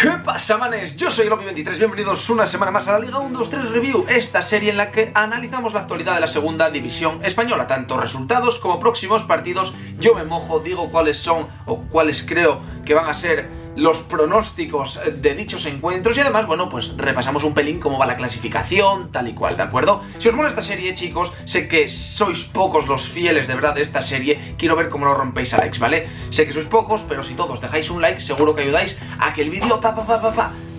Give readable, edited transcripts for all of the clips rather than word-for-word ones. ¿Qué pasa, manes? Yo soy Elopi23, bienvenidos una semana más a la Liga 1, 2, 3 Review, esta serie en la que analizamos la actualidad de la segunda división española, tanto resultados como próximos partidos. Yo me mojo, digo cuáles son o cuáles creo que van a ser los pronósticos de dichos encuentros y además, bueno, pues repasamos un pelín cómo va la clasificación, tal y cual, ¿de acuerdo? Si os mola esta serie, chicos, sé que sois pocos los fieles de verdad de esta serie, quiero ver cómo lo rompéis a likes, ¿vale? Sé que sois pocos, pero si todos dejáis un like, seguro que ayudáis a que el vídeo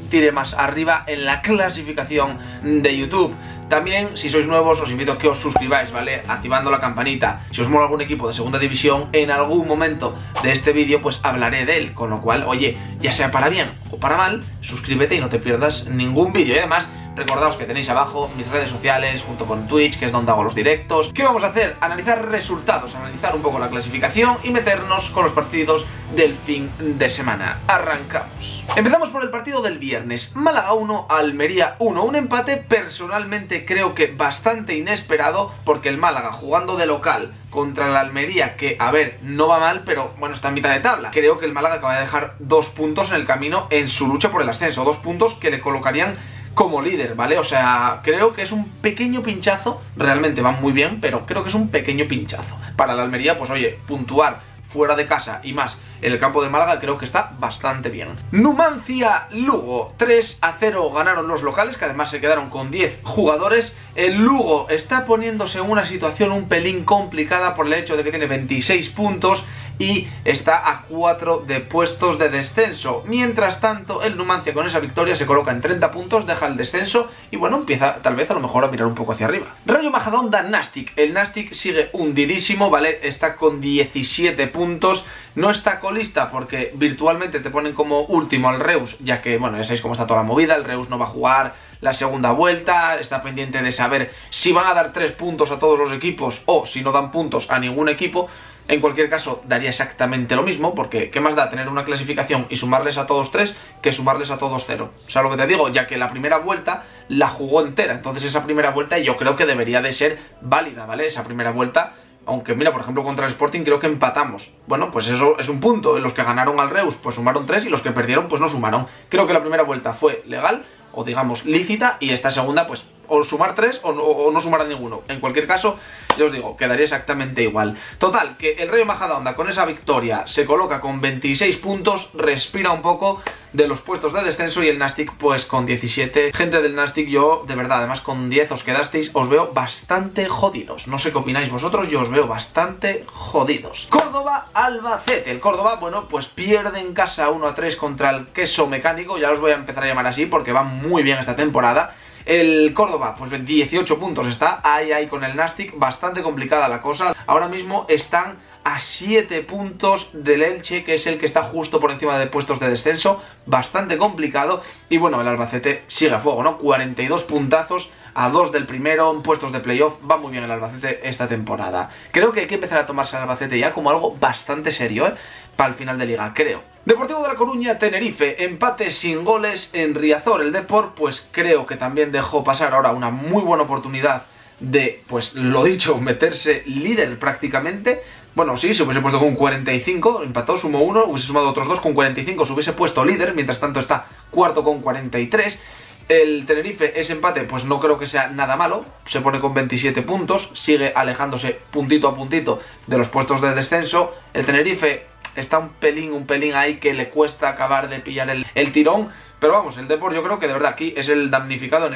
tire más arriba en la clasificación de YouTube. También, si sois nuevos, os invito a que os suscribáis, ¿vale? Activando la campanita. Si os mola algún equipo de segunda división, en algún momento de este vídeo, pues hablaré de él. Con lo cual, oye, ya sea para bien o para mal, suscríbete y no te pierdas ningún vídeo. Y además, recordaos que tenéis abajo mis redes sociales junto con Twitch, que es donde hago los directos. ¿Qué vamos a hacer? Analizar resultados, analizar un poco la clasificación y meternos con los partidos del fin de semana. Arrancamos. Empezamos por el partido del viernes. Málaga 1, Almería 1. Un empate personalmente creo que bastante inesperado, porque el Málaga jugando de local contra la Almería, que a ver, no va mal, pero bueno, está en mitad de tabla. Creo que el Málaga acaba de dejar 2 puntos en el camino en su lucha por el ascenso. 2 puntos que le colocarían como líder, ¿vale? O sea, creo que es un pequeño pinchazo. Realmente van muy bien, pero creo que es un pequeño pinchazo. Para la Almería, pues oye, puntuar fuera de casa y más en el campo de Málaga creo que está bastante bien. Numancia, Lugo, 3-0 ganaron los locales, que además se quedaron con 10 jugadores. El Lugo está poniéndose en una situación un pelín complicada por el hecho de que tiene 26 puntos y está a 4 de puestos de descenso. Mientras tanto, el Numancia con esa victoria se coloca en 30 puntos, deja el descenso y bueno, empieza tal vez a lo mejor a mirar un poco hacia arriba. Rayo Majadahonda, Nastic. El Nastic sigue hundidísimo, ¿vale? Está con 17 puntos. No está colista porque virtualmente te ponen como último al Reus, ya que, bueno, ya sabéis cómo está toda la movida. El Reus no va a jugar la segunda vuelta, está pendiente de saber si van a dar 3 puntos a todos los equipos o si no dan puntos a ningún equipo. En cualquier caso, daría exactamente lo mismo, porque ¿qué más da tener una clasificación y sumarles a todos 3 que sumarles a todos 0? O sea, lo que te digo, ya que la primera vuelta la jugó entera, entonces esa primera vuelta yo creo que debería de ser válida, ¿vale? Esa primera vuelta, aunque mira, por ejemplo, contra el Sporting creo que empatamos. Bueno, pues eso es un punto. Los que ganaron al Reus, pues sumaron 3 y los que perdieron, pues no sumaron. Creo que la primera vuelta fue legal, o digamos lícita, y esta segunda, pues o sumar 3 o no sumar a ninguno. En cualquier caso, yo os digo, quedaría exactamente igual. Total, que el Rayo Majadahonda con esa victoria se coloca con 26 puntos, respira un poco de los puestos de descenso, y el Nastic pues con 17. Gente del Nastic, yo de verdad, además con 10 os quedasteis, os veo bastante jodidos. No sé qué opináis vosotros, yo os veo bastante jodidos. Córdoba, Albacete. El Córdoba, bueno, pues pierde en casa 1-3 contra el Queso Mecánico. Ya los voy a empezar a llamar así porque van muy bien esta temporada. El Córdoba, pues 18 puntos está, ahí con el Nastic, bastante complicada la cosa. Ahora mismo están a 7 puntos del Elche, que es el que está justo por encima de puestos de descenso, bastante complicado. Y bueno, el Albacete sigue a fuego, ¿no? 42 puntazos, a 2 del primero, en puestos de playoff. Va muy bien el Albacete esta temporada. Creo que hay que empezar a tomarse al Albacete ya como algo bastante serio, ¿eh? Para el final de liga, creo. Deportivo de la Coruña, Tenerife, empate sin goles en Riazor. El Depor, pues creo que también dejó pasar ahora una muy buena oportunidad de, pues lo dicho, meterse líder prácticamente. Bueno, sí, se hubiese puesto con 45, empató, sumó 1, hubiese sumado otros 2 con 45, se hubiese puesto líder, mientras tanto está cuarto con 43. El Tenerife, ese empate, pues no creo que sea nada malo, se pone con 27 puntos, sigue alejándose puntito a puntito de los puestos de descenso. El Tenerife está un pelín ahí que le cuesta acabar de pillar el tirón. Pero vamos, el Depor yo creo que de verdad aquí es el damnificado en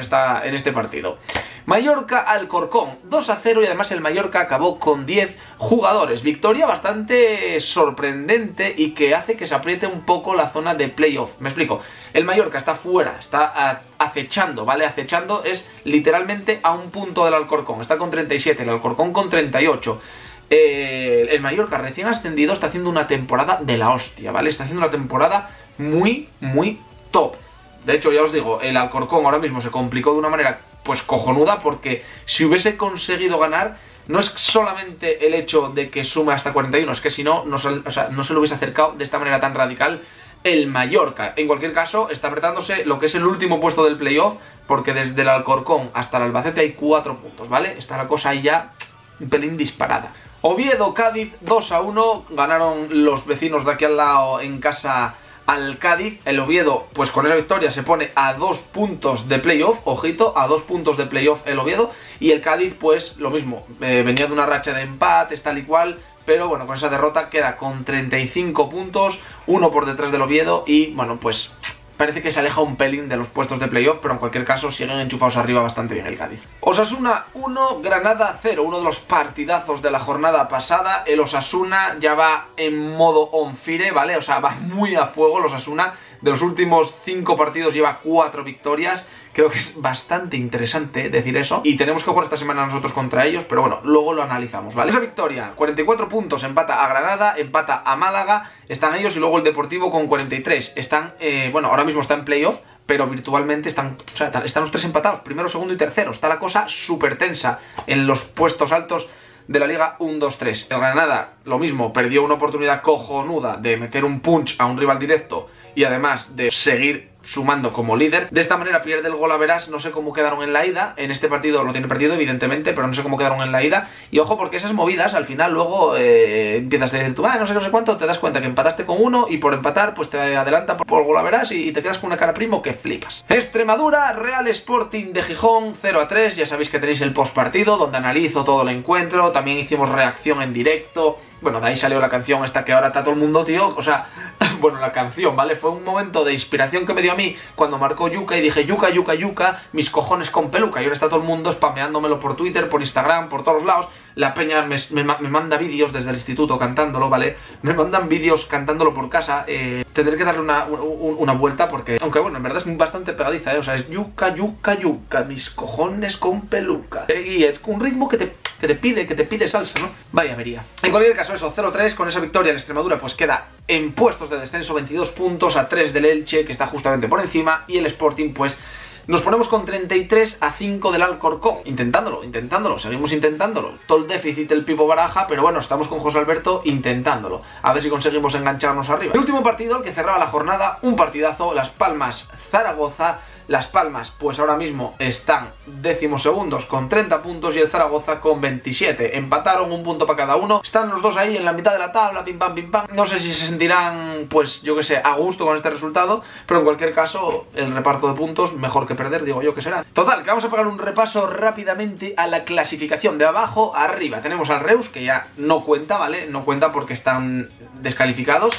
este partido. Mallorca, Alcorcón, 2-0, y además el Mallorca acabó con 10 jugadores. Victoria bastante sorprendente y que hace que se apriete un poco la zona de playoff. Me explico, el Mallorca está fuera, está acechando, ¿vale? Acechando es literalmente a un punto del Alcorcón. Está con 37, el Alcorcón con 38. El Mallorca recién ascendido está haciendo una temporada de la hostia, ¿vale? Está haciendo una temporada muy, muy top. De hecho, ya os digo, el Alcorcón ahora mismo se complicó de una manera pues cojonuda, porque si hubiese conseguido ganar, no es solamente el hecho de que suma hasta 41, es que si no, no se lo hubiese acercado de esta manera tan radical el Mallorca. En cualquier caso, está apretándose lo que es el último puesto del playoff, porque desde el Alcorcón hasta el Albacete hay 4 puntos, ¿vale? Está la cosa ahí ya un pelín disparada. Oviedo, Cádiz, 2-1, ganaron los vecinos de aquí al lado en casa al Cádiz. El Oviedo, pues con esa victoria se pone a 2 puntos de playoff, ojito, a 2 puntos de playoff el Oviedo. Y el Cádiz, pues lo mismo, venía de una racha de empates, tal y cual, pero bueno, con esa derrota queda con 35 puntos, 1 por detrás del Oviedo y bueno, pues parece que se aleja un pelín de los puestos de playoff, pero en cualquier caso siguen enchufados arriba bastante bien el Cádiz. Osasuna 1, Granada 0, uno de los partidazos de la jornada pasada. El Osasuna ya va en modo on fire, ¿vale? O sea, va muy a fuego el Osasuna. De los últimos 5 partidos lleva 4 victorias. Creo que es bastante interesante decir eso. Y tenemos que jugar esta semana nosotros contra ellos, pero bueno, luego lo analizamos, ¿vale? Esa victoria, 44 puntos, empata a Granada, empata a Málaga, están ellos y luego el Deportivo con 43. Están, bueno, ahora mismo está en playoff, pero virtualmente están, o sea, están los 3 empatados, primero, segundo y tercero. Está la cosa súper tensa en los puestos altos de la Liga 1, 2, 3. El Granada, lo mismo, perdió una oportunidad cojonuda de meter un punch a un rival directo y además de seguir sumando como líder. De esta manera pierde el golaveras, no sé cómo quedaron en la ida. En este partido lo tiene perdido, evidentemente, pero no sé cómo quedaron en la ida. Y ojo, porque esas movidas al final luego empiezas a decir tú, ah, no sé cuánto, te das cuenta que empataste con uno y por empatar pues te adelanta por golaveras y te quedas con una cara primo que flipas. Extremadura, Real Sporting de Gijón, 0-3. Ya sabéis que tenéis el postpartido donde analizo todo el encuentro. También hicimos reacción en directo. Bueno, de ahí salió la canción esta que ahora está todo el mundo, tío. O sea, bueno, la canción, ¿vale? Fue un momento de inspiración que me dio a mí cuando marcó Yuka y dije, Yuka, Yuka, Yuka, mis cojones con peluca. Y ahora está todo el mundo spameándomelo por Twitter, por Instagram, por todos lados. La peña me manda vídeos desde el instituto cantándolo, ¿vale? Me mandan vídeos cantándolo por casa. Tendré que darle una vuelta porque... Aunque bueno, en verdad es bastante pegadiza, ¿eh? O sea, es Yuka, Yuka, Yuka, mis cojones con peluca. Y es un ritmo que te pide salsa, ¿no? Vaya avería. En cualquier caso, eso, 0-3, con esa victoria en Extremadura pues queda en puestos de descenso, 22 puntos a 3 del Elche, que está justamente por encima, y el Sporting pues nos ponemos con 33 a 5 del Alcorcón. Intentándolo, seguimos intentándolo. Todo el déficit el Pipo Baraja, pero bueno, estamos con José Alberto intentándolo. A ver si conseguimos engancharnos arriba. El último partido, el que cerraba la jornada, un partidazo, Las Palmas, Zaragoza. Las Palmas pues ahora mismo están 12º con 30 puntos y el Zaragoza con 27. Empataron, un punto para cada uno. Están los dos ahí en la mitad de la tabla, pim pam, pim pam. No sé si se sentirán, pues yo que sé, a gusto con este resultado, pero en cualquier caso el reparto de puntos mejor que perder, digo yo que será. Total, que vamos a pegar un repaso rápidamente a la clasificación de abajo a arriba. Tenemos al Reus, que ya no cuenta, ¿vale? No cuenta porque están descalificados.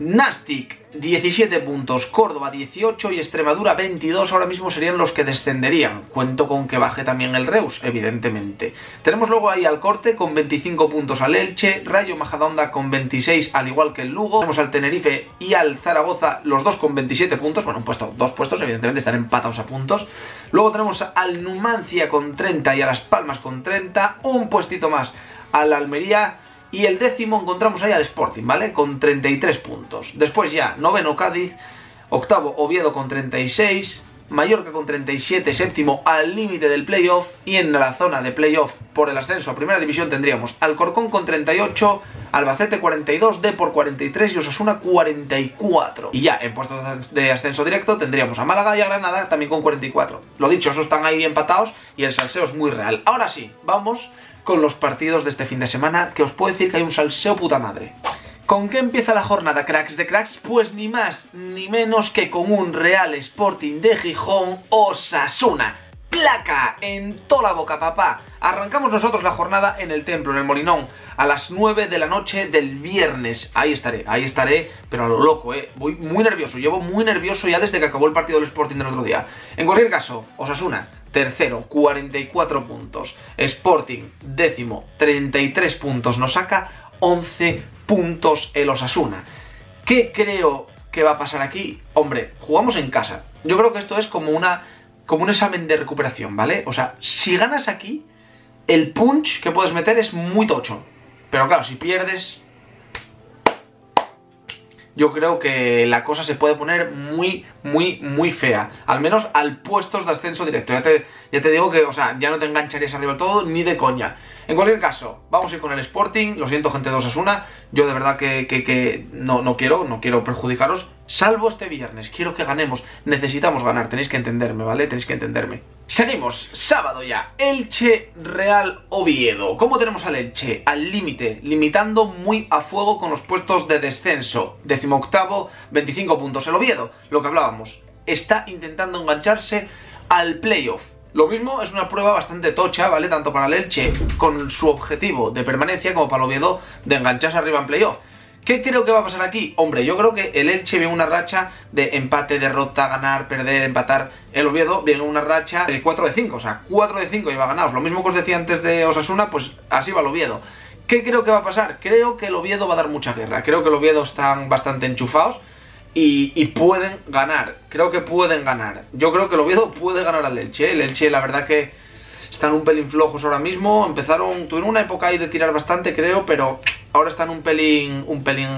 Nastic 17 puntos, Córdoba 18 y Extremadura 22, ahora mismo serían los que descenderían. Cuento con que baje también el Reus, evidentemente. Tenemos luego ahí al Corte con 25 puntos al Elche, Rayo Majadahonda con 26 al igual que el Lugo. Tenemos al Tenerife y al Zaragoza, los dos con 27 puntos, bueno, dos puestos, evidentemente están empatados a puntos. Luego tenemos al Numancia con 30 y a Las Palmas con 30, un puestito más al Almería. Y el 10º encontramos ahí al Sporting, ¿vale? Con 33 puntos. Después ya, 9º Cádiz, 8º Oviedo con 36, Mallorca con 37, 7º al límite del playoff. Y en la zona de playoff por el ascenso a primera división tendríamos Alcorcón con 38, Albacete 42, Depor 43 y Osasuna 44. Y ya en puestos de ascenso directo tendríamos a Málaga y a Granada también con 44. Lo dicho, esos están ahí empatados y el salseo es muy real. Ahora sí, vamos con los partidos de este fin de semana, que os puedo decir que hay un salseo puta madre. ¿Con qué empieza la jornada, cracks de cracks? Pues ni más ni menos que con un Real Sporting de Gijón, Osasuna. ¡Placa en toda la boca, papá! Arrancamos nosotros la jornada en el templo, en el Molinón, a las 9 de la noche del viernes. Ahí estaré, pero a lo loco, voy muy nervioso, llevo muy nervioso ya desde que acabó el partido del Sporting del otro día. En cualquier caso, Osasuna, tercero, 44 puntos. Sporting, 10º, 33 puntos. Nos saca 11 puntos el Osasuna. ¿Qué creo que va a pasar aquí? Hombre, jugamos en casa. Yo creo que esto es como un examen de recuperación, ¿vale? O sea, si ganas aquí, el punch que puedes meter es muy tocho. Pero claro, si pierdes, yo creo que la cosa se puede poner muy, muy, muy fea. Al menos al puestos de ascenso directo. Ya te digo que, o sea, ya no te engancharías arriba del todo ni de coña. En cualquier caso, vamos a ir con el Sporting. Lo siento, gente de Osasuna. Yo de verdad que no quiero perjudicaros. Salvo este viernes, quiero que ganemos. Necesitamos ganar, tenéis que entenderme, ¿vale? Tenéis que entenderme. Seguimos, sábado ya, Elche Real Oviedo. ¿Cómo tenemos al Elche? Al límite, limitando muy a fuego con los puestos de descenso. 18º, 25 puntos. El Oviedo, lo que hablábamos, está intentando engancharse al playoff. Lo mismo es una prueba bastante tocha, ¿vale? Tanto para el Elche con su objetivo de permanencia como para el Oviedo de engancharse arriba en playoff. ¿Qué creo que va a pasar aquí? Hombre, yo creo que el Elche viene una racha de empate, derrota, ganar, perder, empatar. El Oviedo viene una racha de 4 de 5, o sea, 4 de 5 lleva ganados. Lo mismo que os decía antes de Osasuna, pues así va el Oviedo. ¿Qué creo que va a pasar? Creo que el Oviedo va a dar mucha guerra. Creo que el Oviedo están bastante enchufados y pueden ganar. Creo que pueden ganar. Yo creo que el Oviedo puede ganar al Elche. El Elche, la verdad que están un pelín flojos ahora mismo. Tuvieron una época ahí de tirar bastante, creo, pero ahora están un pelín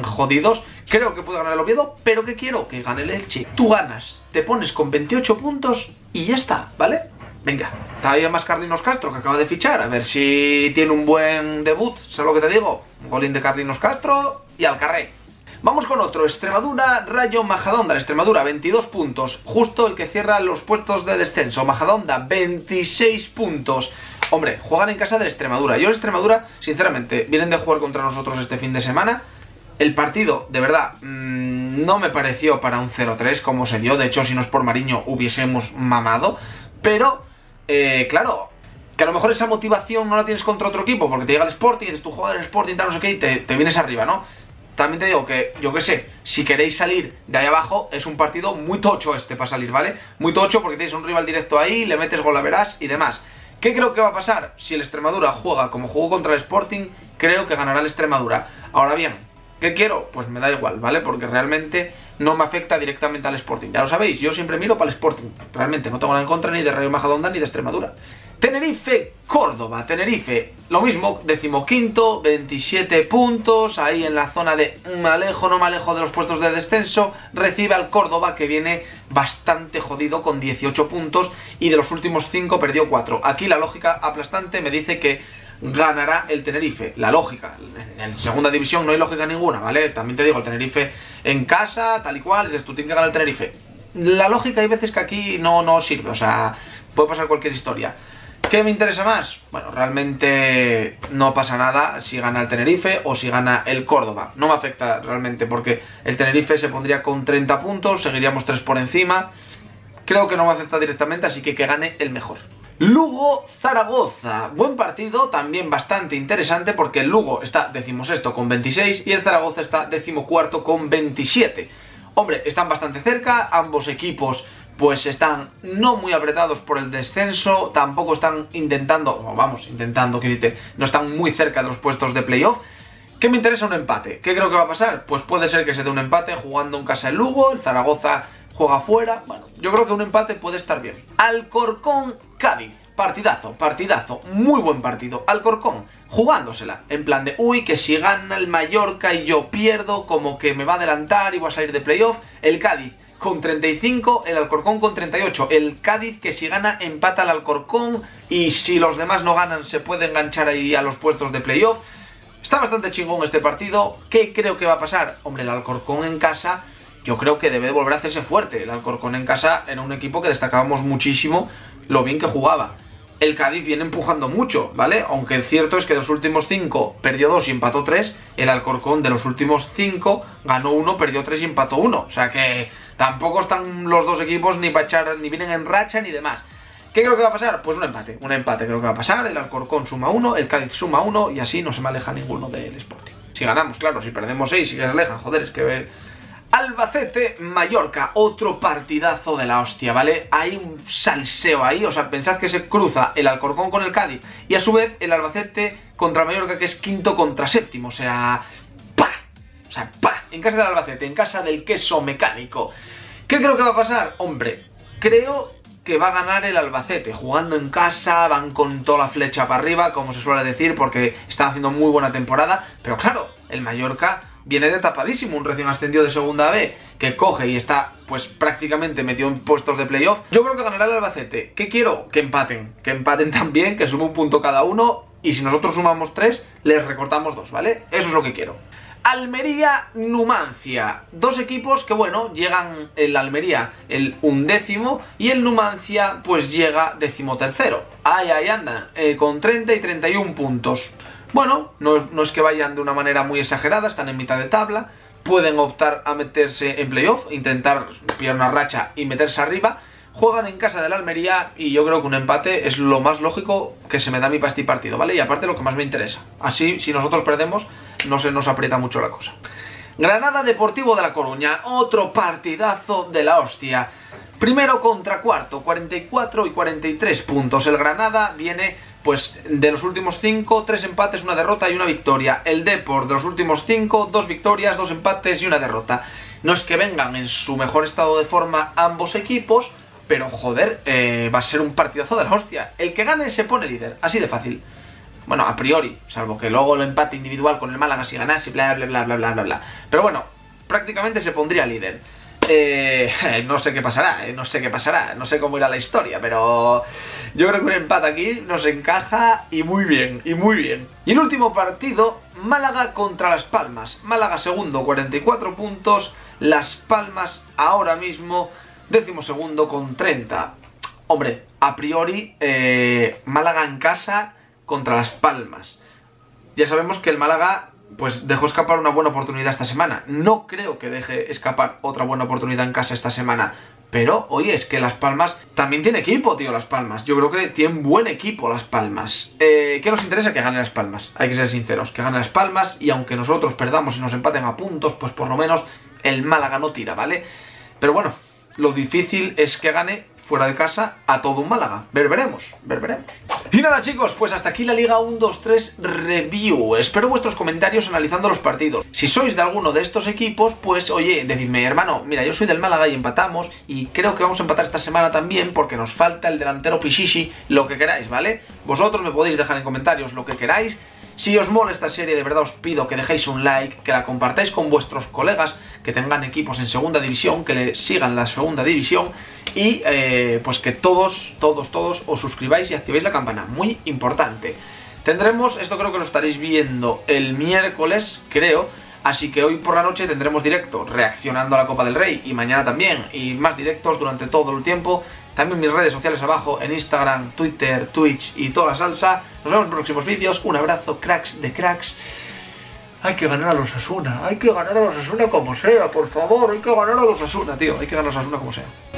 jodidos. Creo que puede ganar el Oviedo, pero ¿qué quiero? Que gane el Elche. Tú ganas, te pones con 28 puntos y ya está, ¿vale? Venga, todavía más Carlinos Castro, que acaba de fichar. A ver si tiene un buen debut, ¿sabes lo que te digo? Un golín de Carlinos Castro y al carré. Vamos con otro, Extremadura, Rayo Majadahonda. Extremadura, 22 puntos, justo el que cierra los puestos de descenso. Majadahonda, 26 puntos. Hombre, juegan en casa del Extremadura. Yo el Extremadura, sinceramente, vienen de jugar contra nosotros este fin de semana. El partido, de verdad, no me pareció para un 0-3 como se dio. De hecho, si no es por Mariño, hubiésemos mamado. Pero, claro, que a lo mejor esa motivación no la tienes contra otro equipo, porque te llega el Sporting, eres tu jugador del Sporting, tal, no sé qué, y te vienes arriba, ¿no? También te digo que, yo qué sé, si queréis salir de ahí abajo, es un partido muy tocho este para salir, ¿vale? Muy tocho porque tenéis un rival directo ahí, le metes gol, la verás y demás. ¿Qué creo que va a pasar? Si el Extremadura juega como jugó contra el Sporting, creo que ganará el Extremadura. Ahora bien, ¿qué quiero? Pues me da igual, ¿vale? Porque realmente no me afecta directamente al Sporting. Ya lo sabéis, yo siempre miro para el Sporting. Realmente no tengo nada en contra ni de Rayo Majadahonda ni de Extremadura. Tenerife, Córdoba, Tenerife, lo mismo, 15º, 27 puntos, ahí en la zona de me alejo, no me alejo de los puestos de descenso. Recibe al Córdoba, que viene bastante jodido con 18 puntos y de los últimos 5 perdió 4. Aquí la lógica aplastante me dice que ganará el Tenerife, la lógica. En segunda división no hay lógica ninguna, ¿vale? También te digo, el Tenerife en casa, tal y cual, dices tú tienes que ganar el Tenerife. La lógica hay veces que aquí no sirve, o sea, puede pasar cualquier historia. ¿Qué me interesa más? Bueno, realmente no pasa nada si gana el Tenerife o si gana el Córdoba. No me afecta realmente porque el Tenerife se pondría con 30 puntos, seguiríamos 3 por encima. Creo que no me afecta directamente, así que gane el mejor. Lugo, Zaragoza. Buen partido, también bastante interesante porque el Lugo está 16º con 26 y el Zaragoza está 14º con 27. Hombre, están bastante cerca, ambos equipos pues están no muy apretados por el descenso, tampoco están no están muy cerca de los puestos de playoff. ¿Qué me interesa? Un empate. ¿Qué creo que va a pasar? Pues puede ser que se dé un empate jugando en casa el Lugo, el Zaragoza juega fuera. Bueno, yo creo que un empate puede estar bien. Alcorcón, Cádiz. Partidazo, partidazo, muy buen partido. Alcorcón, jugándosela, en plan de, uy, que si gana el Mallorca y yo pierdo, como que me va a adelantar y voy a salir de playoff. El Cádiz con 35, el Alcorcón con 38. El Cádiz que si gana empata al Alcorcón y si los demás no ganan se puede enganchar ahí a los puestos de playoff. Está bastante chingón este partido. ¿Qué creo que va a pasar? Hombre, el Alcorcón en casa yo creo que debe volver a hacerse fuerte. El Alcorcón en casa era un equipo que destacábamos muchísimo lo bien que jugaba. El Cádiz viene empujando mucho, ¿vale? Aunque cierto es que de los últimos 5 perdió 2 y empató 3. El Alcorcón de los últimos 5 ganó 1, perdió 3 y empató 1. O sea que tampoco están los dos equipos ni para echar, ni vienen en racha ni demás. ¿Qué creo que va a pasar? Pues un empate creo que va a pasar. El Alcorcón suma 1, el Cádiz suma 1 y así no se me aleja ninguno del Sporting. Si ganamos, claro, si perdemos 6 sí que se alejan, joder, es que... Albacete, Mallorca, otro partidazo de la hostia, ¿vale? Hay un salseo ahí, o sea, pensad que se cruza el Alcorcón con el Cádiz y a su vez el Albacete contra el Mallorca, que es 5º contra 7º, o sea, ¡pa! O sea, ¡pa! En casa del Albacete, en casa del queso mecánico. ¿Qué creo que va a pasar? Hombre, creo que va a ganar el Albacete. Jugando en casa, van con toda la flecha para arriba, como se suele decir, porque están haciendo muy buena temporada, pero claro, el Mallorca viene de tapadísimo, un recién ascendido de segunda B que coge y está pues prácticamente metido en puestos de playoff. Yo creo que ganará el Albacete. ¿Qué quiero? Que empaten también, que sume un punto cada uno y si nosotros sumamos 3, les recortamos 2, ¿vale? Eso es lo que quiero. Almería, Numancia, dos equipos que, bueno, llegan el Almería el 11º y el Numancia pues llega 13º. Ahí anda, con 30 y 31 puntos. Bueno, no es que vayan de una manera muy exagerada, están en mitad de tabla, pueden optar a meterse en playoff, intentar pillar una racha y meterse arriba. Juegan en casa del Almería y yo creo que un empate es lo más lógico que se me da a mí para este partido, ¿vale? Y aparte lo que más me interesa. Así, si nosotros perdemos, no se nos aprieta mucho la cosa. Granada, Deportivo de la Coruña, otro partidazo de la hostia. Primero contra cuarto, 44 y 43 puntos. El Granada viene, pues, de los últimos 5, 3 empates, una derrota y una victoria. El Depor, de los últimos 5, 2 victorias, 2 empates y una derrota. No es que vengan en su mejor estado de forma ambos equipos, pero joder, va a ser un partidazo de la hostia. El que gane se pone líder, así de fácil. Bueno, a priori, salvo que luego el empate individual con el Málaga si ganase, bla, bla, bla, bla, bla, bla, bla. Pero bueno, prácticamente se pondría líder. No sé qué pasará, no sé cómo irá la historia, pero yo creo que un empate aquí nos encaja y muy bien, Y el último partido, Málaga contra Las Palmas. Málaga segundo, 44 puntos, Las Palmas ahora mismo 12º con 30. Hombre, a priori, Málaga en casa contra Las Palmas. Ya sabemos que el Málaga pues dejó escapar una buena oportunidad esta semana. No creo que deje escapar otra buena oportunidad en casa esta semana. Pero, oye, es que Las Palmas también tiene equipo, tío, Las Palmas. Yo creo que tienen buen equipo Las Palmas. ¿Qué nos interesa? Que gane Las Palmas. Hay que ser sinceros, que gane Las Palmas. Y aunque nosotros perdamos y nos empaten a puntos, pues por lo menos el Málaga no tira, ¿vale? Pero bueno, lo difícil es que gane fuera de casa a todo un Málaga. Veremos. Y nada, chicos, pues hasta aquí la Liga 1, 2, 3 Review. Espero vuestros comentarios analizando los partidos. Si sois de alguno de estos equipos, pues oye, decidme, hermano, mira, yo soy del Málaga y empatamos, y creo que vamos a empatar esta semana también porque nos falta el delantero Pichichi, lo que queráis, ¿vale? Vosotros me podéis dejar en comentarios lo que queráis. Si os mola esta serie, de verdad os pido que dejéis un like, que la compartáis con vuestros colegas que tengan equipos en segunda división, que le sigan la segunda división y pues que todos os suscribáis y activéis la campana, muy importante. Tendremos, esto creo que lo estaréis viendo el miércoles, creo, así que hoy por la noche tendremos directo reaccionando a la Copa del Rey y mañana también, y más directos durante todo el tiempo. También mis redes sociales abajo, en Instagram, Twitter, Twitch y toda la salsa. Nos vemos en próximos vídeos. Un abrazo, cracks de cracks. Hay que ganar a los Osasuna. Hay que ganar a los Osasuna como sea, por favor. Hay que ganar a los Osasuna, tío. Hay que ganar a los Osasuna como sea.